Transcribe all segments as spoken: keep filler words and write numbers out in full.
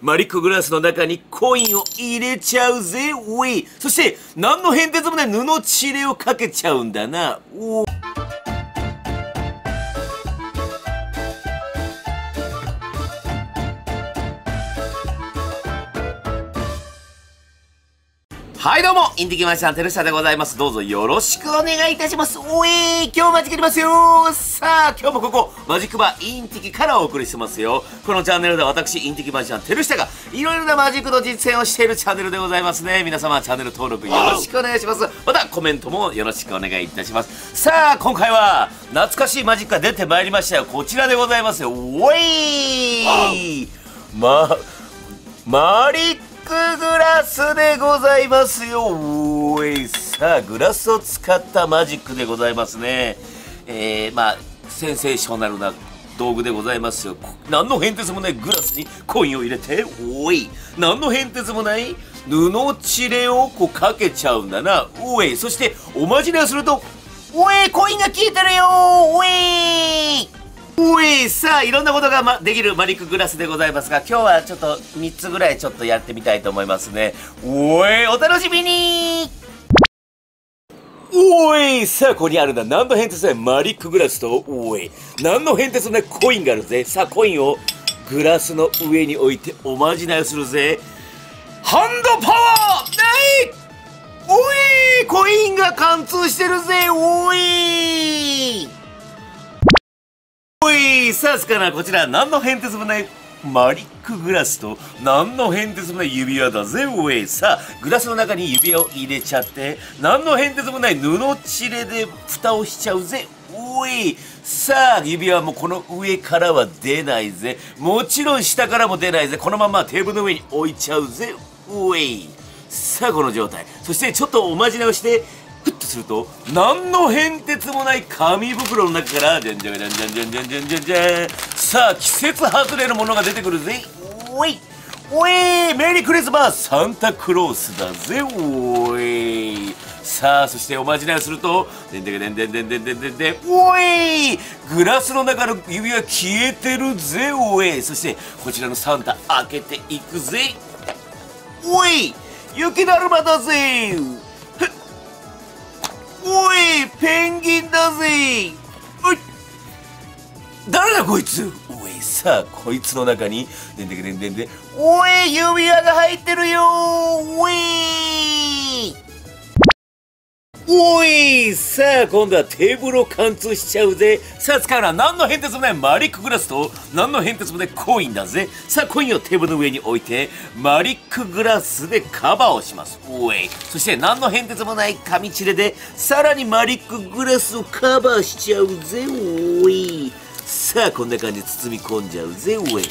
マリックグラスの中にコインを入れちゃうぜ、ウィー。そして何の変哲もない布ちれをかけちゃうんだな、おー。はいどうも、インディキマジシャン、テルシャでございます。どうぞよろしくお願いいたします。おえー、今日マジキりますよー。さあ、今日もここ、マジックバーインティキからお送りしてますよ。このチャンネルでは私、インティキマジシャン、テルシャが、いろいろなマジックの実践をしているチャンネルでございますね。皆様、チャンネル登録よろしくお願いします。また、コメントもよろしくお願いいたします。さあ、今回は、懐かしいマジックが出てまいりましたよ。こちらでございますよ。おえーま、マリックグラスでございますよ。おい、さあグラスを使ったマジックでございますね。えー、まあセンセーショナルな道具でございますよ。何の変哲もないグラスにコインを入れて、おい、何の変哲もない布ちれをこうかけちゃうんだな、おい。そしておまじないをすると、おい、コインが消えてるよ、おい。おい、さあいろんなことが、ま、できるマリックグラスでございますが、今日はちょっとみっつぐらいちょっとやってみたいと思いますね。おい、お楽しみに。おい、さあここにあるんだ、何の変哲もないマリックグラスと、おい、何の変哲もないコインがあるぜ。さあコインをグラスの上に置いておまじないをするぜ。ハンドパワー、ない、おい、コインが貫通してるぜ、おい。おい、さあすかな、こちら何の変哲もないマリックグラスと何の変哲もない指輪だぜ、おい。さあグラスの中に指輪を入れちゃって、何の変哲もない布ちれで蓋をしちゃうぜ、おい。さあ指輪もこの上からは出ないぜ、もちろん下からも出ないぜ。このままテーブルの上に置いちゃうぜ、おい。さあこの状態、そしてちょっとおまじないをしてふっとすると、何の変哲もない紙袋の中から、じゃんじゃんじゃんじゃんじゃんじゃんじゃんじゃんじゃん、さあ季節外れのものが出てくるぜ、おい。おい、メリークリスマス、サンタクロースだぜ、おい。さあそしておまじないをすると、でんでんでんでんでんでんでんでんでん、おい、グラスの中の指が消えてるぜ、おい。そしてこちらのサンタ開けていくぜ、おい、雪だるまだぜ、おい、ペンギンだぜ、おい、誰だこいつ、おい。さあこいつの中に、でんでんでんでんでん、おい、指輪が入ってるよ、おい。おい、さあ今度はテーブルを貫通しちゃうぜ。さあ使うのは何の変哲もないマリックグラスと何の変哲もないコインだぜ。さあコインをテーブルの上に置いてマリックグラスでカバーをします、おい。そして何の変哲もない紙ちれでさらにマリックグラスをカバーしちゃうぜ、おい。さあこんな感じで包み込んじゃうぜ、おい。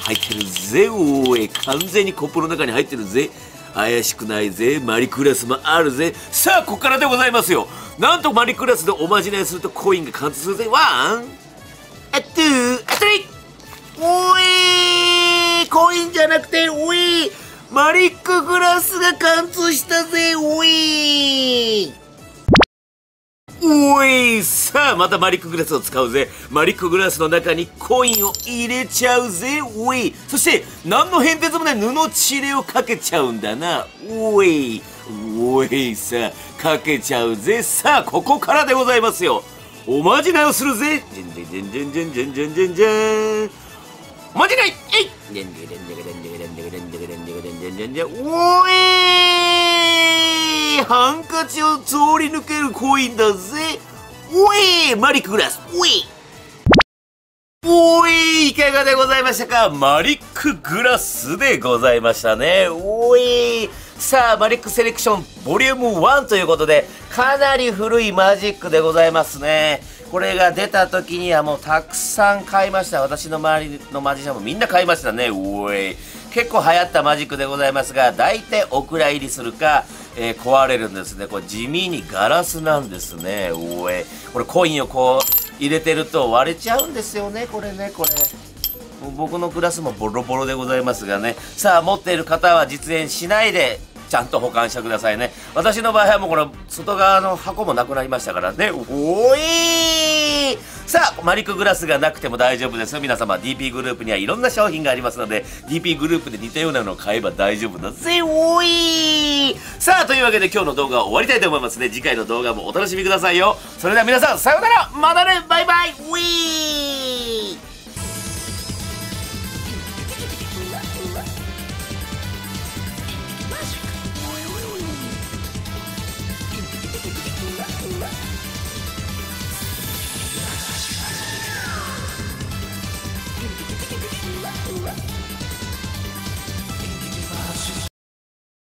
入ってるぜ、おい。完全にコップの中に入ってるぜ、怪しくないぜ。マリックグラスもあるぜ。さあここからでございますよ。なんとマリックグラスでおまじないするとコインが貫通するぜ。ワン、アットゥー、アットリー、おい、コインじゃなくて、おい、マリックグラスが貫通したぜ、おい。おい、さあまたマリックグラスを使うぜ。マリックグラスの中にコインを入れちゃうぜ、おい。そして何の変哲もない布ちれをかけちゃうんだな、おい。おい、さあかけちゃうぜ。さあここからでございますよ。おまじないをするぜ。じゃんじゃんじゃんじゃんじゃんじゃんじゃんじゃんじゃん、おまじない、えい、じゃんじゃんじゃんじゃんじゃんじゃんじゃんじゃんじゃんじゃんじゃん、おい。ハンカチを通り抜けるコインだぜ、おい。マリックグラス、おい。おい、いかがでございましたか。マリックグラスでございましたね、おい。さあマリックセレクションボリュームワンということで、かなり古いマジックでございますね。これが出た時にはもうたくさん買いました。私の周りのマジシャンもみんな買いましたね、おい。結構流行ったマジックでございますが、大体お蔵入りするか、えー、壊れるんですね。これ地味にガラスなんですね、おい。これコインをこう入れてると割れちゃうんですよね、これね。これ僕のグラスもボロボロでございますがね。さあ持っている方は実演しないでちゃんと保管してくださいね。私の場合はもうこの外側の箱もなくなりましたからね、おい。に。さあ、マリックグラスがなくても大丈夫ですよ皆様。 ディーピー グループにはいろんな商品がありますので、 ディーピー グループで似たようなのを買えば大丈夫だぜおい。さあ、というわけで今日の動画は終わりたいと思いますね。次回の動画もお楽しみくださいよ。それでは皆さん、さようなら、またね、バイバイ、ウィー。